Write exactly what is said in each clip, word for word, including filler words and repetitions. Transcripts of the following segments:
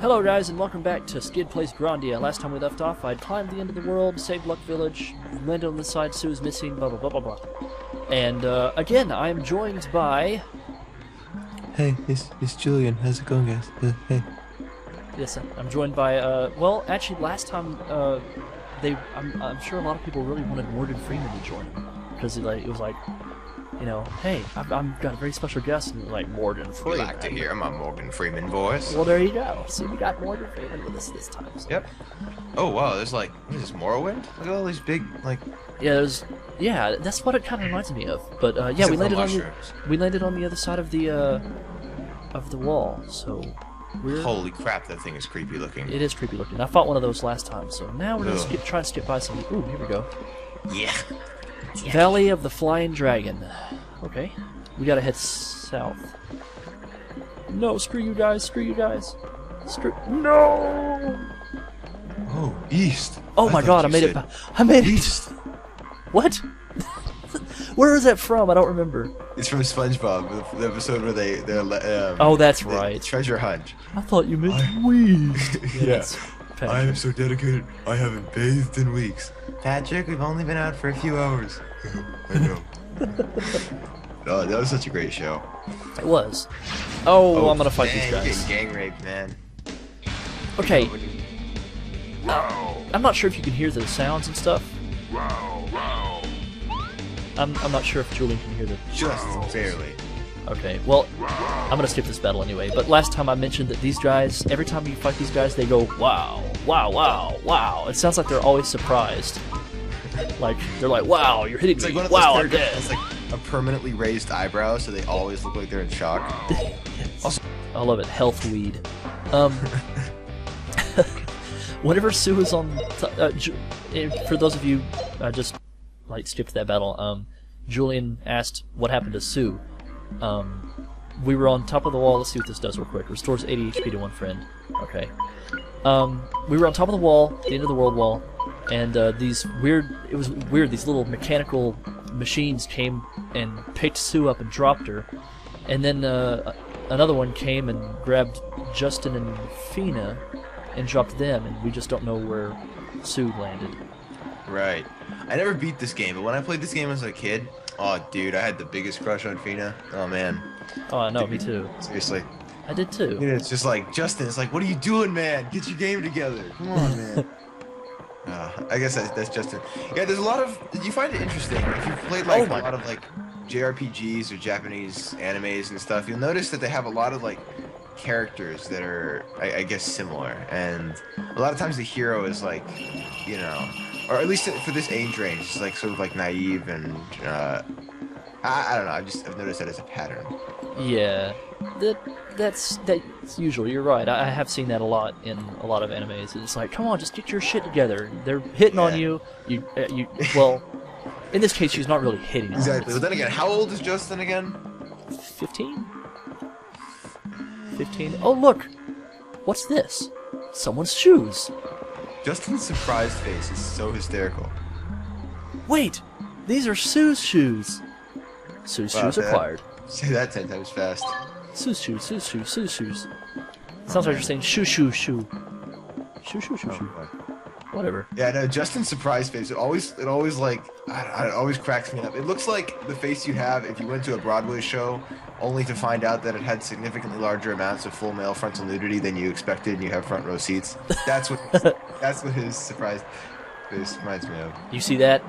Hello guys, and welcome back to Skidd Plays Grandia. Last time we left off, I'd climbed the end of the world, saved Luck Village, landed on the side Sue is missing, blah blah blah blah blah. And uh, again, I'm joined by... Hey, it's, it's Julian. How's it going, guys? Uh, hey. Yes, I'm joined by, uh, well, actually last time, uh, they, I'm, I'm sure a lot of people really wanted Morgan Freeman to join him. Because it, like, it was like, you know, hey, I've, I've got a very special guest, and like Morgan Freeman. You like to hear my Morgan Freeman voice? Well, there you go. So we got Morgan Freeman with us this time. So. Yep. Oh wow, there's like, what is this, Morrowind? Look at all these big, like. Yeah, there's, yeah, that's what it kind of reminds me of. But uh, yeah, we landed on the, we landed on the other side of the uh, of the wall. So. Weird. Holy crap, that thing is creepy looking. It is creepy looking. I fought one of those last time, so now we're gonna skip, try to skip by some. Ooh, here we go. Yeah. Yeah. Valley of the Flying Dragon. Okay. We gotta head south. No, screw you guys, screw you guys. Screw... No! Oh, east. Oh I my god, I made it back. I made east. it. What? Where is that from? I don't remember. It's from SpongeBob, the episode where they... they're, um, oh, that's they, right. Treasure hunt. I thought you meant I... weeds. Yeah. Patrick. I am so dedicated, I haven't bathed in weeks. Patrick, we've only been out for a few hours. I know. Oh, that was such a great show. It was. Oh, oh I'm gonna fight man, these guys. You're getting gang raped, man. Okay. Wow. I'm not sure if you can hear the sounds and stuff. Wow, wow. I'm, I'm not sure if Julian can hear the... Just wow. Barely. Okay, well, I'm gonna skip this battle anyway, but last time I mentioned that these guys, every time you fight these guys, they go, wow, wow, wow, wow. It sounds like they're always surprised. Like, they're like, wow, you're hitting me, like wow, I'm dead. It's like a permanently raised eyebrow, so they always look like they're in shock. Yes. Also, I love it, health weed. Um, whenever Sue is on, uh, for those of you, I just, like, skipped that battle, um, Julian asked what happened to Sue. Um, we were on top of the wall. Let's see what this does real quick. Restores eighty H P to one friend. Okay. Um, we were on top of the wall, the end of the world wall, and uh, these weird, it was weird, these little mechanical machines came and picked Sue up and dropped her, and then uh, another one came and grabbed Justin and Fina and dropped them, and we just don't know where Sue landed. Right. I never beat this game, but when I played this game as a kid, oh, dude, I had the biggest crush on Fina. Oh, man. Oh, I know, me too. Seriously. I did too. You know, it's just like, Justin, it's like, what are you doing, man? Get your game together. Come on, man. uh, I guess that's, that's Justin. Yeah, there's a lot of... You find it interesting. If you've played, like, oh, a lot of, like, J R P Gs or Japanese animes and stuff, you'll notice that they have a lot of, like, characters that are, I, I guess, similar. And a lot of times the hero is, like, you know... Or at least for this age range, it's like sort of like naive and uh, I, I don't know. I just I've noticed that as a pattern. Yeah, that that's that's usual. You're right. I, I have seen that a lot in a lot of animes. It's like, come on, just get your shit together. They're hitting yeah. on you. You uh, you well, in this case, she's not really hitting. Exactly. But then again, how old is Justin again? Fifteen. Fifteen. Oh look, what's this? Someone's shoes. Justin's surprised face is so hysterical. Wait! These are Sue's shoes! Sue's wow, shoes that, acquired. Say that ten times fast. Sue's shoes, Sue's shoes, Sue's shoes. Sounds like you're saying shoo shoo shoo. Shoo shoo shoo shoo. Whatever. Yeah, no, Justin's surprised face, it always, it always like, I don't know, it always cracks me up. It looks like the face you have if you went to a Broadway show, only to find out that it had significantly larger amounts of full male frontal nudity than you expected and you have front row seats. That's what that's what his surprise face reminds me of. You see that?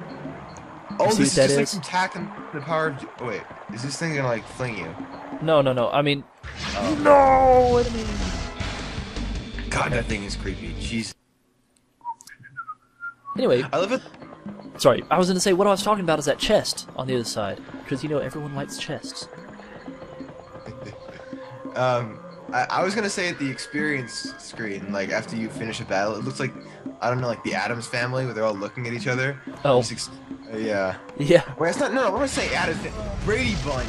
Oh, this is just like some tack and the power of... Oh, wait. Is this thing gonna, like, fling you? No, no, no. I mean... Um, no! What do you mean? God, that thing is creepy. Jeez. Anyway... I love it. Sorry, I was gonna say, what I was talking about is that chest on the other side. Because, you know, everyone likes chests. Um, I, I was gonna say at the experience screen, like after you finish a battle, it looks like, I don't know, like the Addams Family, where they're all looking at each other. Oh. Uh, yeah. Yeah. Wait, that's not. No, no. What am I saying? Addams Brady Bunch.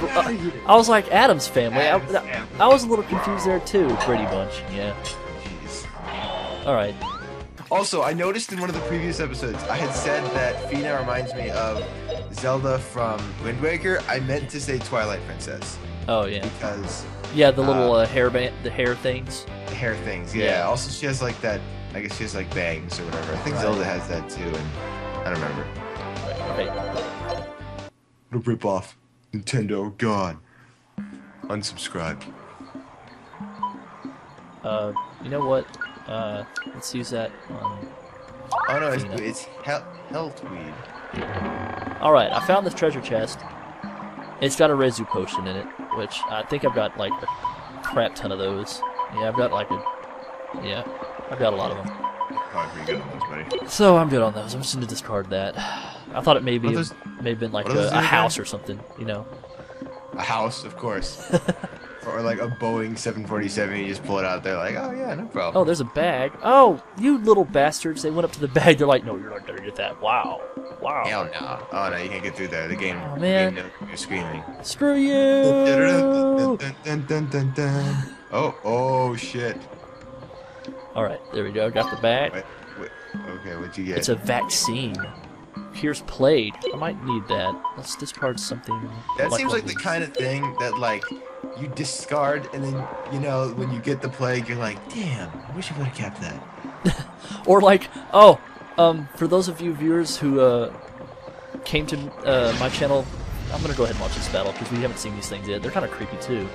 Uh, I was like Addams Family. Addams I, family. I, I was a little confused there too. Brady Bunch. Yeah. Jeez. All right. Also, I noticed in one of the previous episodes, I had said that Fina reminds me of Zelda from Wind Waker. I meant to say Twilight Princess. Oh yeah. Because yeah, the little um, uh, hair band, the hair things. hair things. Yeah. yeah. Also, she has like that. I guess she has like bangs or whatever. I think right. Zelda has that too, and I don't remember. Right. Right. The rip off. Nintendo gone. Unsubscribe. Uh, you know what? Uh, let's use that on. Oh no, it's, it's hel healthweed. Alright, I found this treasure chest. It's got a Rezu potion in it, which I think I've got like a crap ton of those. Yeah, I've got like a. Yeah, I've got a lot of them. Probably pretty good on those, buddy. So I'm good on those. I'm just gonna discard that. I thought it may be, those, may have been like a, a house or something, you know. A house, of course. Or like a Boeing seven forty-seven, you just pull it out there like, oh yeah, no problem. Oh, there's a bag. Oh, you little bastards. They went up to the bag. They're like, no, you're not going to get that. Wow. Wow. Hell no. Oh, no, you can't get through there. The game, oh, man. The game knows you're screaming. Screw you. Oh, oh, shit. All right, there we go. Got the bag. Wait, wait. Okay, what'd you get? It's a vaccine. Here's plague. I might need that. Let's discard something. That like seems like the kind of thing that, like, you discard, and then, you know, when you get the plague, you're like, damn, I wish I would have kept that. Or like, oh, um, for those of you viewers who uh, came to uh, my channel, I'm going to go ahead and watch this battle, because we haven't seen these things yet. They're kind of creepy, too.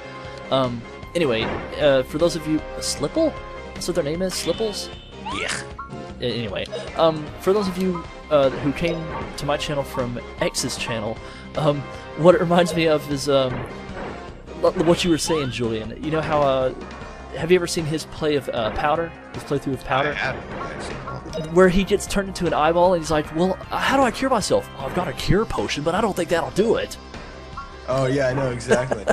Um, anyway, uh, for those of you... Slipple? That's what their name is? Slipples? Yeah. Anyway, um, for those of you uh, who came to my channel from X's channel, um, what it reminds me of is... Um, what you were saying, Julian. You know how, uh, have you ever seen his play of, uh, Powder? His playthrough of Powder? I haven't. Where he gets turned into an eyeball and he's like, well, how do I cure myself? Oh, I've got a cure potion, but I don't think that'll do it. Oh, yeah, I know, exactly.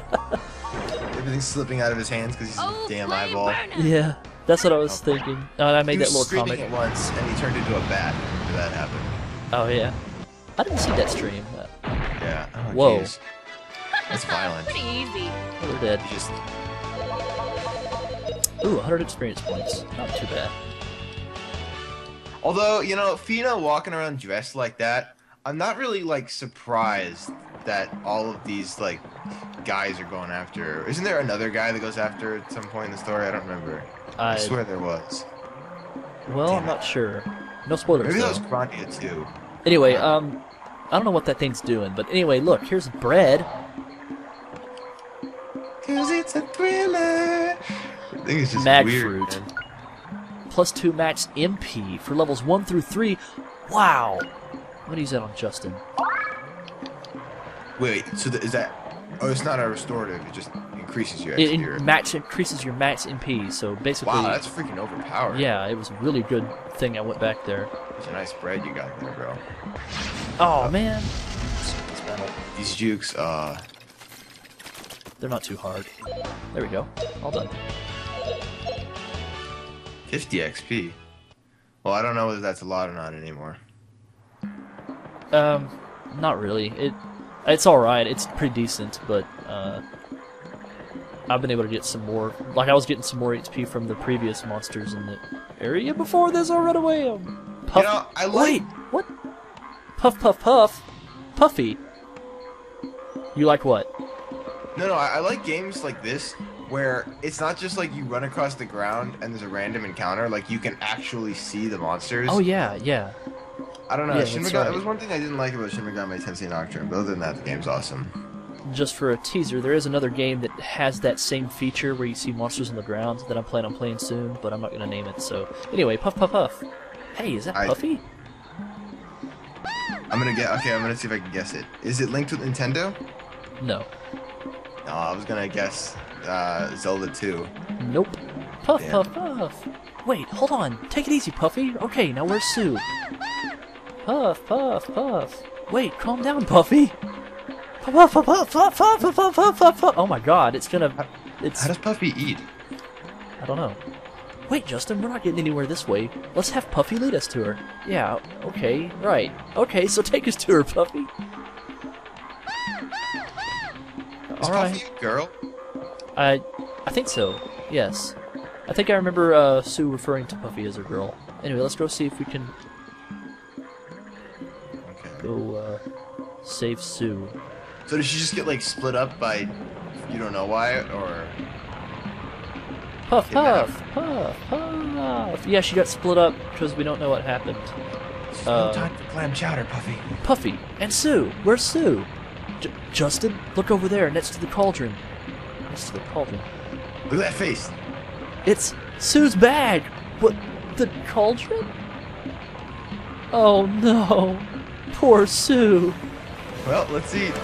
Everything's slipping out of his hands because he's oh, a damn eyeball. Burner. Yeah, that's what I was oh, thinking. Oh, and I made that little comic. He was screaming at once and he turned into a bat after that happened. Oh, yeah. I didn't see that stream. But... Yeah. Oh, whoa. Geez. That's violent. Pretty easy. We're dead. Just... Ooh, one hundred experience points. Not too bad. Although, you know, Fina walking around dressed like that, I'm not really, like, surprised that all of these, like, guys are going after her. Isn't there another guy that goes after her at some point in the story? I don't remember. I, I swear there was. Well, damn, I'm not sure. No spoilers, Maybe though. That was Grandia, too. Anyway, um, I don't know what that thing's doing, but anyway, look, here's bread. Cause it's a thriller. I think it's just Mag weird, fruit. Man. Plus two max M P for levels one through three. Wow. I'm gonna use that on Justin. Wait, wait so the, is that? Oh, it's not a restorative. It just increases your. It in, max increases your max M P. So basically. Wow, that's freaking overpowered. Yeah, it was a really good thing. I went back there. It's a nice bread you got there, bro. Oh uh, man. These jukes, uh. They're not too hard. There we go. All done. fifty X P. Well, I don't know whether that's a lot or not anymore. Um, not really. It, it's all right. It's pretty decent, but uh, I've been able to get some more. Like I was getting some more H P from the previous monsters in the area before this. I ran away. Um, puff. You know, I like. Wait, what? Puff, puff, puff. Puffy. You like what? No, no, I, I like games like this where it's not just like you run across the ground and there's a random encounter. Like you can actually see the monsters. Oh yeah, yeah. I don't know. Yeah, Shin Megami, right. That was one thing I didn't like about Shin Megami Tensei Nocturne. But other than that, the game's awesome. Just for a teaser, there is another game that has that same feature where you see monsters on the ground that I'm planning on playing soon, but I'm not gonna name it. So anyway, puff, puff, puff. Hey, is that I... Puffy? I'm gonna get. Okay, I'm gonna see if I can guess it. Is it linked with Nintendo? No. No, I was gonna guess uh, Zelda two. Nope. Puff, Damn. puff, puff. Wait, hold on. Take it easy, Puffy. Okay, now where's Sue? Puff, puff, puff. Wait, calm down, Puffy. Puff, puff, puff, puff, puff, puff, puff, puff, puff, puff. Oh my God, it's gonna. It's. How does Puffy eat? I don't know. Wait, Justin, we're not getting anywhere this way. Let's have Puffy lead us to her. Yeah. Okay. Right. Okay. So take us to her, Puffy. Is All Puffy right. a girl? I, I think so, yes. I think I remember uh, Sue referring to Puffy as a girl. Anyway, let's go see if we can okay. go uh, save Sue. So did she just get like split up by you don't know why, or? Puff, puff, puff, puff. Yeah, she got split up because we don't know what happened. There's no uh, time for clam chowder, Puffy. Puffy and Sue. Where's Sue? J Justin, look over there next to the cauldron. Next to the cauldron. Look at that face. It's Sue's bag. What? The cauldron? Oh no, poor Sue. Well, let's eat.